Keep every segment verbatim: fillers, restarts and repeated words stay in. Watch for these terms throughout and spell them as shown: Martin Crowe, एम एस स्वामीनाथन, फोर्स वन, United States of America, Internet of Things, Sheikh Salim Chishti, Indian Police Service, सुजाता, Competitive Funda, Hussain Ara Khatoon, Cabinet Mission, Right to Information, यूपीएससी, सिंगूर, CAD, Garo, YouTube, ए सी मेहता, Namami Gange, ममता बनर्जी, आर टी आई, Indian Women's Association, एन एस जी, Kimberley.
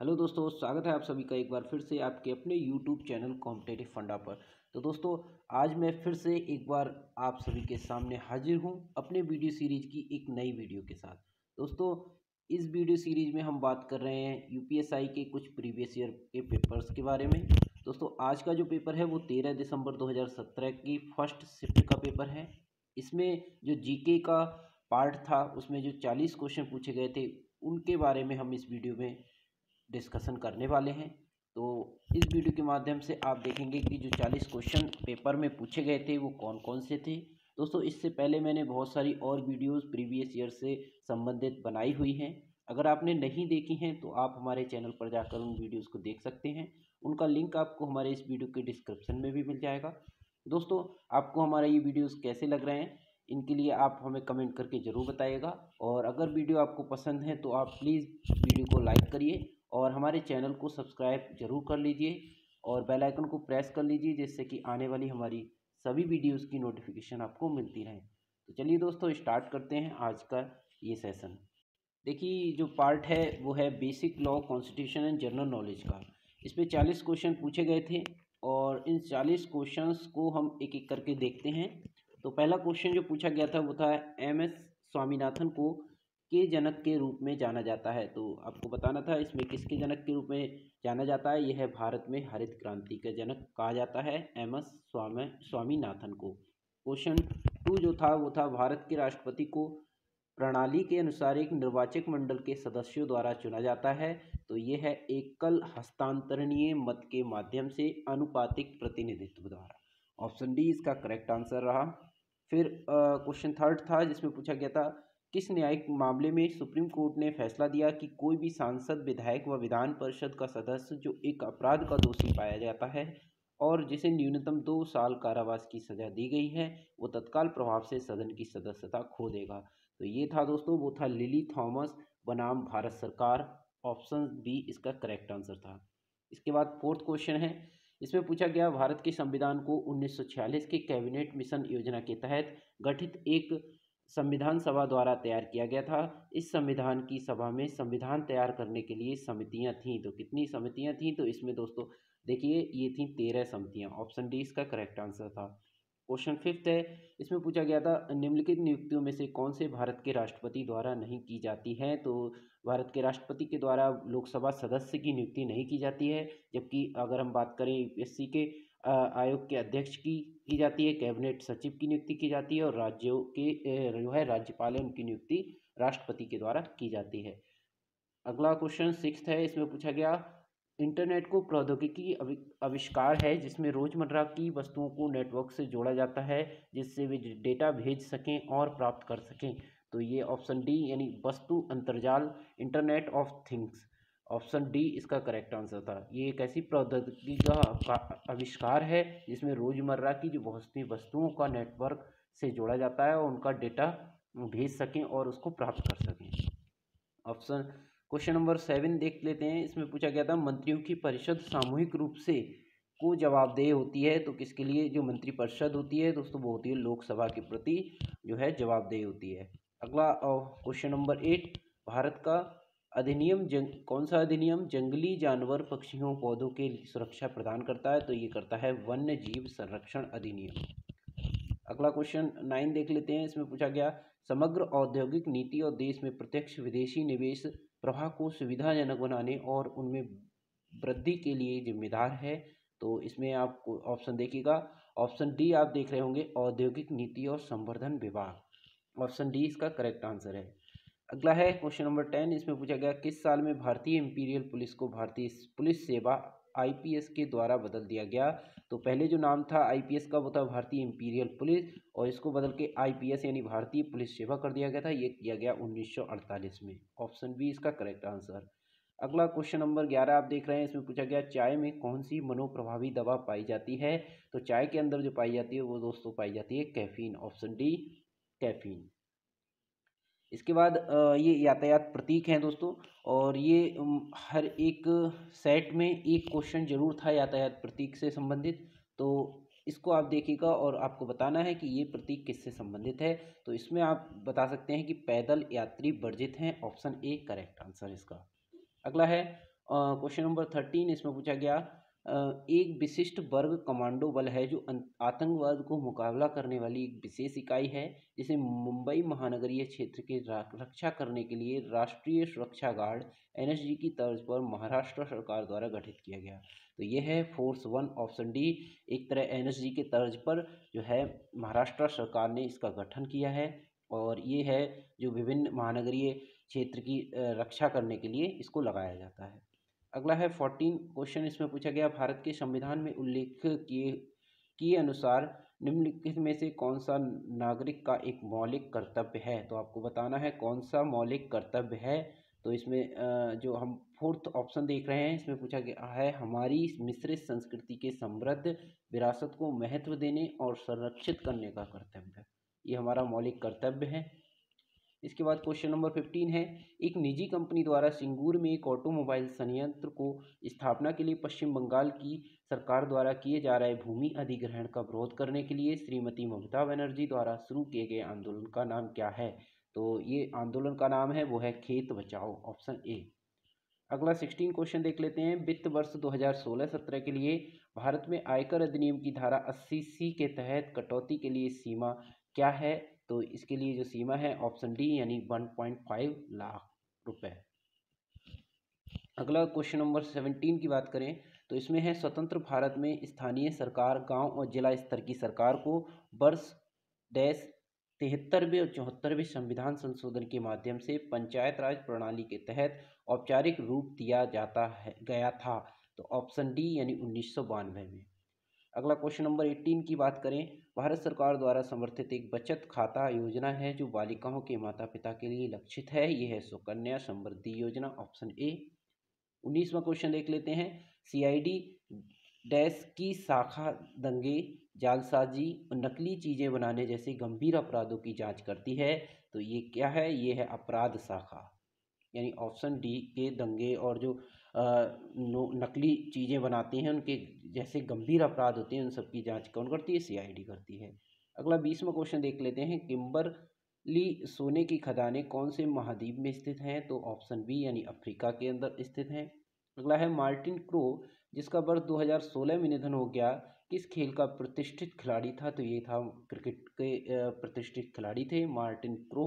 Hello दोस्तों, स्वागत है आप सभी का एक बार फिर से आपके अपने यूट्यूब चैनल कॉम्पिटेटिव फंडा पर। तो दोस्तों, आज मैं फिर से एक बार आप सभी के सामने हाजिर हूं अपने वीडियो सीरीज की एक नई वीडियो के साथ। दोस्तों, इस वीडियो सीरीज में हम बात कर रहे हैं यूपीएससी के कुछ प्रीवियस ईयर के पेपर्स के बारे में। दोस्तों, आज का जो पेपर है वो तेरह दिसंबर दो हज़ार सत्रह की फर्स्ट शिफ्ट का पेपर है। इसमें जो जी के का पार्ट था उसमें जो चालीस क्वेश्चन पूछे गए थे उनके बारे में हम इस वीडियो में डिस्कशन करने वाले हैं। तो इस वीडियो के माध्यम से आप देखेंगे कि जो चालीस क्वेश्चन पेपर में पूछे गए थे वो कौन कौन से थे। दोस्तों, इससे पहले मैंने बहुत सारी और वीडियोस प्रीवियस ईयर से संबंधित बनाई हुई हैं। अगर आपने नहीं देखी हैं तो आप हमारे चैनल पर जाकर उन वीडियोस को देख सकते हैं। उनका लिंक आपको हमारे इस वीडियो के डिस्क्रिप्शन में भी मिल जाएगा। दोस्तों, आपको हमारे ये वीडियोज़ कैसे लग रहे हैं इनके लिए आप हमें कमेंट करके ज़रूर बताइएगा। और अगर वीडियो आपको पसंद है तो आप प्लीज़ वीडियो को लाइक करिए और हमारे चैनल को सब्सक्राइब जरूर कर लीजिए और बेल आइकन को प्रेस कर लीजिए, जिससे कि आने वाली हमारी सभी वीडियोस की नोटिफिकेशन आपको मिलती रहे। तो चलिए दोस्तों, स्टार्ट करते हैं आज का ये सेशन। देखिए, जो पार्ट है वो है basic law, constitution and general knowledge का। इसमें चालीस क्वेश्चन पूछे गए थे और इन चालीस क्वेश्चन को हम एक एक करके देखते हैं। तो पहला क्वेश्चन जो पूछा गया था वो था एम एस स्वामीनाथन को के जनक के रूप में जाना जाता है। तो आपको बताना था इसमें किसके जनक के रूप में जाना जाता है। यह है भारत में हरित क्रांति का जनक कहा जाता है एम एस स्वामी स्वामीनाथन को। क्वेश्चन टू जो था वो था भारत के राष्ट्रपति को प्रणाली के अनुसार एक निर्वाचक मंडल के सदस्यों द्वारा चुना जाता है। तो यह है एकल हस्तांतरणीय मत के माध्यम से अनुपातिक प्रतिनिधित्व द्वारा। ऑप्शन डी इसका करेक्ट आंसर रहा। फिर क्वेश्चन थर्ड था जिसमें पूछा गया था किस न्यायिक मामले में सुप्रीम कोर्ट ने फैसला दिया कि कोई भी सांसद, विधायक व विधान परिषद का सदस्य जो एक अपराध का दोषी पाया जाता है और जिसे न्यूनतम दो साल कारावास की सजा दी गई है वो तत्काल प्रभाव से सदन की सदस्यता खो देगा। तो ये था दोस्तों, वो था लिली थॉमस बनाम भारत सरकार। ऑप्शन बी इसका करेक्ट आंसर था। इसके बाद फोर्थ क्वेश्चन है, इसमें पूछा गया भारत के संविधान को उन्नीस सौ छियालीस के कैबिनेट मिशन योजना के तहत गठित एक संविधान सभा द्वारा तैयार किया गया था। इस संविधान की सभा में संविधान तैयार करने के लिए समितियां थीं। तो कितनी समितियां थीं? तो इसमें दोस्तों देखिए ये थीं तेरह समितियां। ऑप्शन डी इसका करेक्ट आंसर था। क्वेश्चन फिफ्थ है, इसमें पूछा गया था निम्नलिखित नियुक्तियों में से कौन से भारत के राष्ट्रपति द्वारा नहीं की जाती है। तो भारत के राष्ट्रपति के द्वारा लोकसभा सदस्य की नियुक्ति नहीं की जाती है, जबकि अगर हम बात करें यूपीएससी के आयोग के अध्यक्ष की की जाती है, कैबिनेट सचिव की नियुक्ति की जाती है और राज्यों के जो है राज्यपाल है उनकी नियुक्ति राष्ट्रपति के द्वारा की जाती है। अगला क्वेश्चन सिक्स्थ है, इसमें पूछा गया इंटरनेट को प्रौद्योगिकी आविष्कार है जिसमें रोजमर्रा की वस्तुओं को नेटवर्क से जोड़ा जाता है जिससे वे डेटा भेज सकें और प्राप्त कर सकें। तो ये ऑप्शन डी यानी वस्तु अंतर्जाल, internet of things. Option D इसका करेक्ट आंसर था। ये एक ऐसी प्रौद्योगिकी का आविष्कार है जिसमें रोजमर्रा की जो बहुत सी वस्तुओं का नेटवर्क से जोड़ा जाता है और उनका डेटा भेज सकें और उसको प्राप्त कर सकें। ऑप्शन क्वेश्चन नंबर सेवन देख लेते हैं। इसमें पूछा गया था मंत्रियों की परिषद सामूहिक रूप से को जवाबदेह होती है। तो किसके लिए? जो मंत्रिपरिषद होती है दोस्तों वो होती है लोकसभा के प्रति जो है जवाबदेह होती है। अगला क्वेश्चन नंबर एट, भारत का अधिनियम जंग कौन सा अधिनियम जंगली जानवर, पक्षियों, पौधों के सुरक्षा प्रदान करता है? तो ये करता है वन्य जीव संरक्षण अधिनियम। अगला क्वेश्चन नाइन देख लेते हैं। इसमें पूछा गया समग्र औद्योगिक नीति और देश में प्रत्यक्ष विदेशी निवेश प्रवाह को सुविधाजनक बनाने और उनमें वृद्धि के लिए जिम्मेदार है। तो इसमें आपको ऑप्शन देखिएगा। ऑप्शन डी आप देख रहे होंगे, औद्योगिक नीति और संवर्धन विभाग। ऑप्शन डी इसका करेक्ट आंसर है। अगला है क्वेश्चन नंबर टेन, इसमें पूछा गया किस साल में भारतीय इंपीरियल पुलिस को भारतीय पुलिस सेवा आईपीएस के द्वारा बदल दिया गया। तो पहले जो नाम था आईपीएस का वो था भारतीय इंपीरियल पुलिस और इसको बदल के आईपीएस यानी भारतीय पुलिस सेवा कर दिया गया था। ये किया गया उन्नीस सौ अड़तालीस में। ऑप्शन बी इसका करेक्ट आंसर। अगला क्वेश्चन नंबर ग्यारह आप देख रहे हैं। इसमें पूछा गया चाय में कौन सी मनोप्रभावी दवा पाई जाती है। तो चाय के अंदर जो पाई जाती है वो दोस्तों पाई जाती है कैफीन। Option D caffeine. इसके बाद ये यातायात प्रतीक हैं दोस्तों और ये हर एक सेट में एक क्वेश्चन जरूर था यातायात प्रतीक से संबंधित। तो इसको आप देखिएगा और आपको बताना है कि ये प्रतीक किससे संबंधित है। तो इसमें आप बता सकते हैं कि पैदल यात्री वर्जित हैं। ऑप्शन ए करेक्ट आंसर इसका। अगला है क्वेश्चन नंबर थर्टीन, इसमें पूछा गया एक विशिष्ट वर्ग कमांडो बल है जो आतंकवाद को मुकाबला करने वाली एक विशेष इकाई है जिसे मुंबई महानगरीय क्षेत्र के रक्षा करने के लिए राष्ट्रीय सुरक्षा गार्ड एन एस जी की तर्ज पर महाराष्ट्र सरकार द्वारा गठित किया गया। तो यह है फोर्स वन ऑप्शन डी। एक तरह एन एस जी के तर्ज पर जो है महाराष्ट्र सरकार ने इसका गठन किया है और ये है जो विभिन्न महानगरीय क्षेत्र की रक्षा करने के लिए इसको लगाया जाता है। अगला है फोर्टीन क्वेश्चन, इसमें पूछा गया भारत के संविधान में उल्लेख किए किए अनुसार निम्नलिखित में से कौन सा नागरिक का एक मौलिक कर्तव्य है। तो आपको बताना है कौन सा मौलिक कर्तव्य है। तो इसमें जो हम फोर्थ ऑप्शन देख रहे हैं इसमें पूछा गया है हमारी मिश्रित संस्कृति के समृद्ध विरासत को महत्व देने और संरक्षित करने का कर्तव्य, ये हमारा मौलिक कर्तव्य है। इसके बाद क्वेश्चन नंबर फिफ्टीन है एक निजी कंपनी द्वारा सिंगूर में एक ऑटोमोबाइल संयंत्र को स्थापना के लिए पश्चिम बंगाल की सरकार द्वारा किए जा रहे भूमि अधिग्रहण का विरोध करने के लिए श्रीमती ममता बनर्जी द्वारा शुरू किए गए आंदोलन का नाम क्या है। तो ये आंदोलन का नाम है वो है खेत बचाओ, ऑप्शन ए। अगला सिक्सटीन क्वेश्चन देख लेते हैं। वित्त वर्ष दो हज़ार सोलह सत्रह के लिए भारत में आयकर अधिनियम की धारा अस्सी सी के तहत कटौती के लिए सीमा क्या है। तो इसके लिए जो सीमा है ऑप्शन डी यानी एक पॉइंट पाँच लाख रुपए। अगला क्वेश्चन नंबर सत्रह की बात करें तो इसमें है स्वतंत्र भारत में स्थानीय सरकार गांव और जिला स्तर की सरकार को वर्ष डैश तिहत्तरवें और चौहत्तरवें संविधान संशोधन के माध्यम से पंचायत राज प्रणाली के तहत औपचारिक रूप दिया जाता है गया था। तो ऑप्शन डी यानी उन्नीस सौ बानवे में। अगला क्वेश्चन नंबर अठारह की बात करें, भारत सरकार द्वारा समर्थित एक बचत खाता योजना है जो बालिकाओं के माता पिता के लिए लक्षित है, यह है सुकन्या समृद्धि योजना, ऑप्शन ए। उन्नीसवां क्वेश्चन देख लेते हैं सी आई डी डैश की शाखा दंगे, जालसाजी और नकली चीज़ें बनाने जैसे गंभीर अपराधों की जांच करती है। तो ये क्या है, ये है अपराध शाखा यानी ऑप्शन डी के दंगे और जो आ, नकली चीज़ें बनाती हैं उनके जैसे गंभीर अपराध होते हैं उन सबकी जांच कौन करती है, सी आई डी करती है। अगला बीसवां क्वेश्चन देख लेते हैं किम्बरली सोने की खदानें कौन से महाद्वीप में स्थित हैं। तो ऑप्शन बी यानी अफ्रीका के अंदर स्थित हैं। अगला है मार्टिन क्रो जिसका वर्ष दो हज़ार सोलह में निधन हो गया किस खेल का प्रतिष्ठित खिलाड़ी था। तो ये था क्रिकेट के प्रतिष्ठित खिलाड़ी थे मार्टिन क्रो।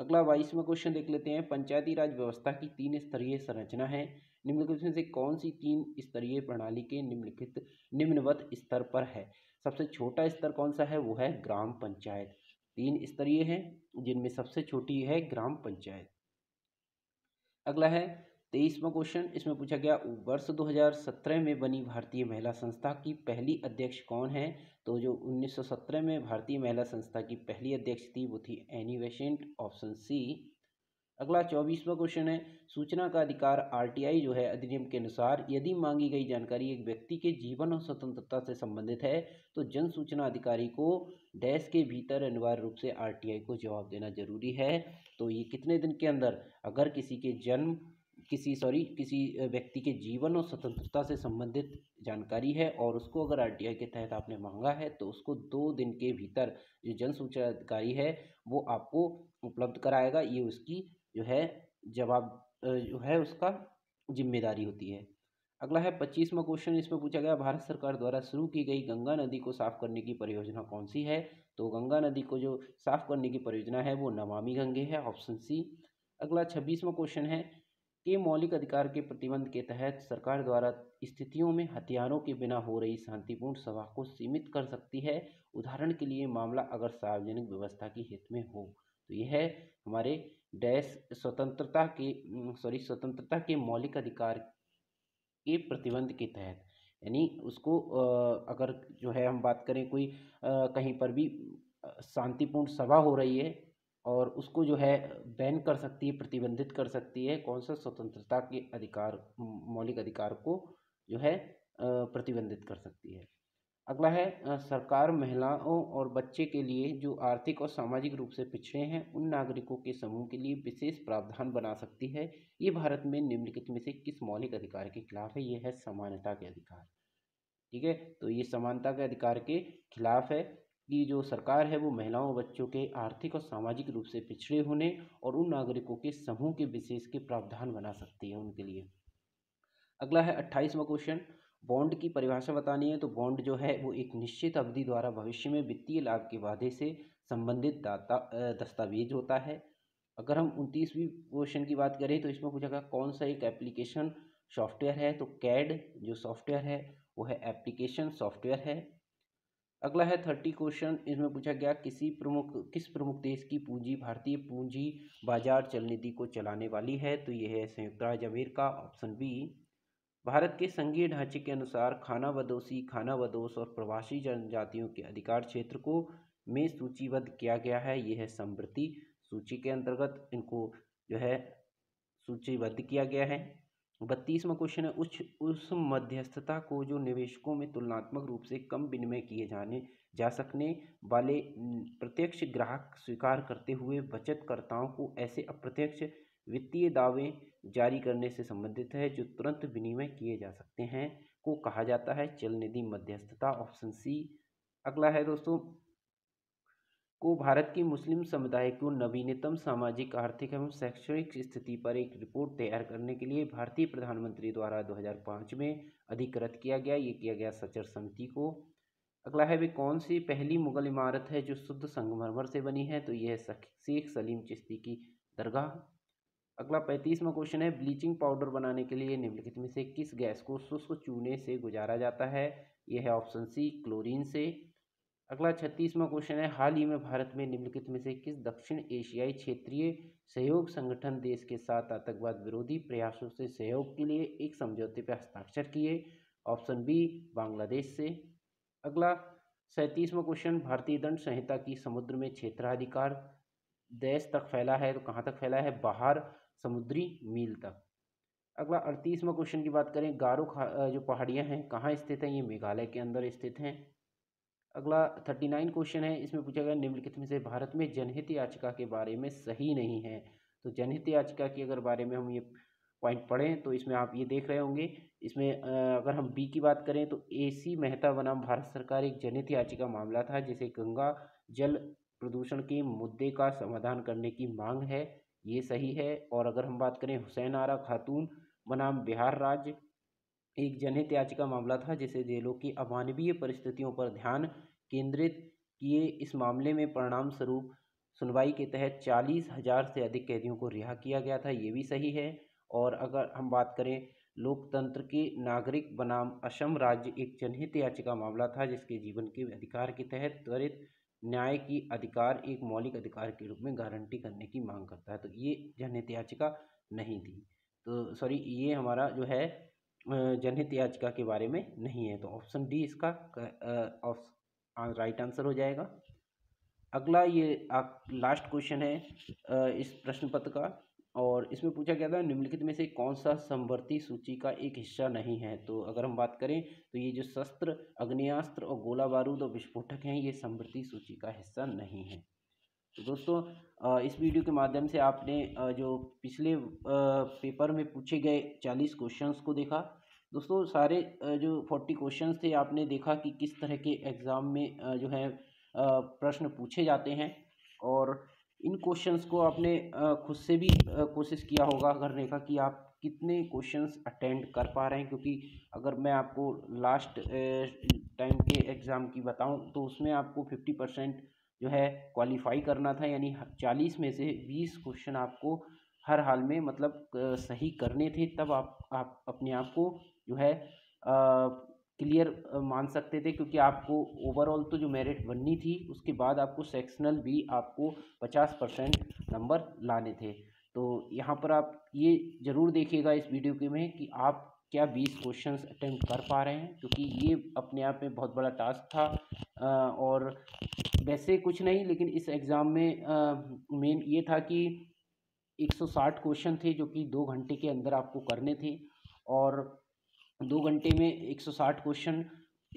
अगला बाईसवां क्वेश्चन देख लेते हैं पंचायती राज व्यवस्था की तीन स्तरीय संरचना है, निम्नलिखित में से कौन सी तीन स्तरीय प्रणाली के निम्नलिखित निम्नवत स्तर पर है। सबसे छोटा स्तर कौन सा है वो है ग्राम पंचायत। तीन स्तरीय है जिनमें सबसे छोटी है ग्राम पंचायत। अगला है तेईसवां क्वेश्चन, इसमें पूछा गया वर्ष दो हज़ार सत्रह में बनी भारतीय महिला संस्था की पहली अध्यक्ष कौन है। तो जो उन्नीस सौ सत्रह में भारतीय महिला संस्था की पहली अध्यक्ष थी वो थी एनी बेसेंट, ऑप्शन सी। अगला चौबीसवां क्वेश्चन है सूचना का अधिकार आर टी आई जो है अधिनियम के अनुसार यदि मांगी गई जानकारी एक व्यक्ति के जीवन और स्वतंत्रता से संबंधित है तो जन सूचना अधिकारी को डैश के भीतर अनिवार्य रूप से आर टी आई को जवाब देना जरूरी है। तो ये कितने दिन के अंदर, अगर किसी के जन्म किसी सॉरी किसी व्यक्ति के जीवन और स्वतंत्रता से संबंधित जानकारी है और उसको अगर आर टी आई के तहत आपने मांगा है तो उसको दो दिन के भीतर जो जन सूचना अधिकारी है वो आपको उपलब्ध कराएगा, ये उसकी जो है जवाब जो है उसका जिम्मेदारी होती है। अगला है पच्चीसवां क्वेश्चन, इसमें पूछा गया भारत सरकार द्वारा शुरू की गई गंगा नदी को साफ करने की परियोजना कौन सी है। तो गंगा नदी को जो साफ करने की परियोजना है वो नमामि गंगे है, ऑप्शन सी। अगला छब्बीसवां क्वेश्चन है के मौलिक अधिकार के प्रतिबंध के तहत सरकार द्वारा स्थितियों में हथियारों के बिना हो रही शांतिपूर्ण सभा को सीमित कर सकती है, उदाहरण के लिए मामला अगर सार्वजनिक व्यवस्था की हित में हो। तो यह है हमारे डैश स्वतंत्रता के सॉरी स्वतंत्रता के मौलिक अधिकार के प्रतिबंध के तहत, यानी उसको अगर जो है हम बात करें कोई कहीं पर भी शांतिपूर्ण सभा हो रही है और उसको जो है बैन कर सकती है, प्रतिबंधित कर सकती है, कौन सा स्वतंत्रता के अधिकार मौलिक अधिकार को जो है प्रतिबंधित कर सकती है। अगला है सरकार महिलाओं और बच्चे के लिए जो आर्थिक और सामाजिक रूप से पिछड़े हैं उन नागरिकों के समूह के लिए विशेष प्रावधान बना सकती है, ये भारत में निम्नलिखित में से किस मौलिक अधिकार के खिलाफ है। ये है समानता के अधिकार, ठीक है। तो ये समानता के अधिकार के खिलाफ है कि जो सरकार है वो महिलाओं और बच्चों के आर्थिक और सामाजिक रूप से पिछड़े होने और उन नागरिकों के समूह के विशेष के प्रावधान बना सकती है उनके लिए। अगला है अट्ठाईसवां क्वेश्चन, बॉन्ड की परिभाषा बतानी है। तो बॉन्ड जो है वो एक निश्चित अवधि द्वारा भविष्य में वित्तीय लाभ के वादे से संबंधित दस्तावेज होता है। अगर हम उनतीसवीं क्वेश्चन की बात करें तो इसमें पूछा गया कौन सा एक एप्लीकेशन सॉफ्टवेयर है। तो कैड जो सॉफ्टवेयर है वो है एप्लीकेशन सॉफ्टवेयर है। अगला है थर्टी क्वेश्चन, इसमें पूछा गया किसी प्रमुख किस प्रमुख देश की पूंजी भारतीय पूंजी बाजार चल नीति को चलाने वाली है। तो यह है संयुक्त राज्य अमेरिका, ऑप्शन बी। भारत के संघीय ढांचे के अनुसार खाना बदोसी खाना बदोस और प्रवासी जनजातियों के अधिकार क्षेत्र को में सूचीबद्ध किया गया है। यह है समवर्ती सूची के अंतर्गत इनको जो है सूचीबद्ध किया गया है। बत्तीसवां क्वेश्चन है उच्च उस मध्यस्थता को जो निवेशकों में तुलनात्मक रूप से कम विनिमय किए जाने जा सकने वाले प्रत्यक्ष ग्राहक स्वीकार करते हुए बचतकर्ताओं को ऐसे अप्रत्यक्ष वित्तीय दावे जारी करने से संबंधित है जो तुरंत विनिमय किए जा सकते हैं को कहा जाता है चलनिधि मध्यस्थता, ऑप्शन सी। अगला है दोस्तों को भारत की मुस्लिम समुदाय को नवीनतम सामाजिक आर्थिक एवं शैक्षणिक स्थिति पर एक रिपोर्ट तैयार करने के लिए भारतीय प्रधानमंत्री द्वारा दो हज़ार पाँच में अधिकृत किया गया। ये किया गया सचर समिति को। अगला है वे कौन सी पहली मुगल इमारत है जो शुद्ध संगमरमर से बनी है। तो यह है शेख सलीम चिश्ती की दरगाह। अगला पैंतीसवां क्वेश्चन है ब्लीचिंग पाउडर बनाने के लिए निम्नलिखित में से किस गैस को शुष्क चूने से गुजारा जाता है। यह है ऑप्शन सी, क्लोरीन से। अगला छत्तीसवां क्वेश्चन है हाल ही में भारत में निम्नलिखित में से किस दक्षिण एशियाई क्षेत्रीय सहयोग संगठन देश के साथ आतंकवाद विरोधी प्रयासों से सहयोग के लिए एक समझौते पर हस्ताक्षर किए। ऑप्शन बी, बांग्लादेश से। अगला सैंतीसवां क्वेश्चन भारतीय दंड संहिता की समुद्र में क्षेत्राधिकार देश तक फैला है। तो कहाँ तक फैला है, बाहर समुद्री मील तक। अगला अड़तीसवां क्वेश्चन की बात करें गारो जो पहाड़ियाँ हैं कहाँ स्थित हैं, ये मेघालय के अंदर स्थित हैं। अगला थर्टी नाइन क्वेश्चन है, इसमें पूछा गया निम्नलिखित में से भारत में जनहित याचिका के बारे में सही नहीं है। तो जनहित याचिका के अगर बारे में हम ये पॉइंट पढ़ें तो इसमें आप ये देख रहे होंगे, इसमें अगर हम बी की बात करें तो ए सी मेहता बनाम भारत सरकार एक जनहित याचिका मामला था जिसे गंगा जल प्रदूषण के मुद्दे का समाधान करने की मांग है, ये सही है। और अगर हम बात करें हुसैन आरा खातून बनाम बिहार राज्य एक जनहित याचिका मामला था जिसे जेलों की अमानवीय परिस्थितियों पर ध्यान केंद्रित किए इस मामले में परिणाम स्वरूप सुनवाई के तहत चालीस हजार से अधिक कैदियों को रिहा किया गया था, ये भी सही है। और अगर हम बात करें लोकतंत्र के नागरिक बनाम असम राज्य एक जनहित याचिका मामला था जिसके जीवन के अधिकार के तहत त्वरित न्याय की अधिकार एक मौलिक अधिकार के रूप में गारंटी करने की मांग करता है। तो ये जनहित याचिका नहीं थी, तो सॉरी ये हमारा जो है जनहित याचिका के बारे में नहीं है, तो ऑप्शन डी इसका राइट आंसर हो जाएगा। अगला ये लास्ट क्वेश्चन है इस प्रश्न पत्र का, और इसमें पूछा गया था निम्नलिखित में से कौन सा समवर्ती सूची का एक हिस्सा नहीं है। तो अगर हम बात करें तो ये जो शस्त्र अग्नियास्त्र और गोला बारूद और विस्फोटक हैं ये समवर्ती सूची का हिस्सा नहीं है। तो दोस्तों इस वीडियो के माध्यम से आपने जो पिछले पेपर में पूछे गए चालीस क्वेश्चंस को देखा। दोस्तों सारे जो चालीस क्वेश्चंस थे आपने देखा कि किस तरह के एग्ज़ाम में जो है प्रश्न पूछे जाते हैं, और इन क्वेश्चंस को आपने खुद से भी कोशिश किया होगा अगर देखा कि आप कितने क्वेश्चंस अटेंड कर पा रहे हैं, क्योंकि अगर मैं आपको लास्ट टाइम के एग्ज़ाम की बताऊँ तो उसमें आपको फिफ्टी परसेंट जो है क्वालिफाई करना था, यानी चालीस में से बीस क्वेश्चन आपको हर हाल में मतलब सही करने थे, तब आप आप अपने आप को जो है क्लियर मान सकते थे, क्योंकि आपको ओवरऑल तो जो मेरिट बननी थी उसके बाद आपको सेक्शनल भी आपको पचास परसेंट नंबर लाने थे। तो यहाँ पर आप ये ज़रूर देखिएगा इस वीडियो के में कि आप क्या बीस क्वेश्चंस अटेम्प्ट कर पा रहे हैं, क्योंकि ये अपने आप में बहुत बड़ा टास्क था। और वैसे कुछ नहीं, लेकिन इस एग्ज़ाम में मेन ये था कि एक सौ साठ क्वेश्चन थे जो कि दो घंटे के अंदर आपको करने थे, और दो घंटे में एक सौ साठ क्वेश्चन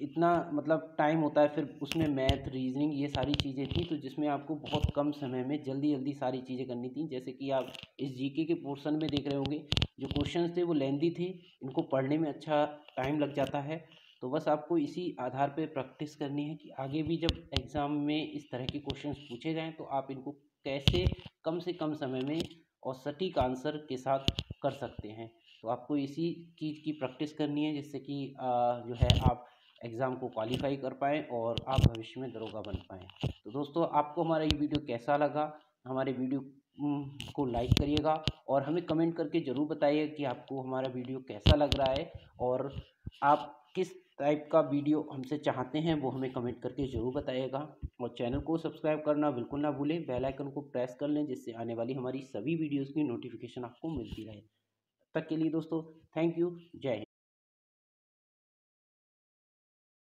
इतना मतलब टाइम होता है, फिर उसमें मैथ रीजनिंग ये सारी चीज़ें थी, तो जिसमें आपको बहुत कम समय में जल्दी जल्दी सारी चीज़ें करनी थी। जैसे कि आप इस जीके के पोर्शन में देख रहे होंगे जो क्वेश्चंस थे वो लेंदी थे, इनको पढ़ने में अच्छा टाइम लग जाता है। तो बस आपको इसी आधार पे प्रैक्टिस करनी है कि आगे भी जब एग्ज़ाम में इस तरह के क्वेश्चन पूछे जाएँ तो आप इनको कैसे कम से कम समय में और सटीक आंसर के साथ कर सकते हैं। तो आपको इसी चीज़ की प्रैक्टिस करनी है जिससे कि जो है आप एग्ज़ाम को क्वालिफाई कर पाएँ और आप भविष्य में दरोगा बन पाएँ। तो दोस्तों आपको हमारा ये वीडियो कैसा लगा, हमारे वीडियो को लाइक करिएगा और हमें कमेंट करके ज़रूर बताइए कि आपको हमारा वीडियो कैसा लग रहा है और आप किस टाइप का वीडियो हमसे चाहते हैं वो हमें कमेंट करके ज़रूर बताइएगा। और चैनल को सब्सक्राइब करना बिल्कुल ना भूलें, बेल आइकन को प्रेस कर लें जिससे आने वाली हमारी सभी वीडियोज़ की नोटिफिकेशन आपको मिलती रहे। तब तक के लिए दोस्तों थैंक यू, जय हिंद।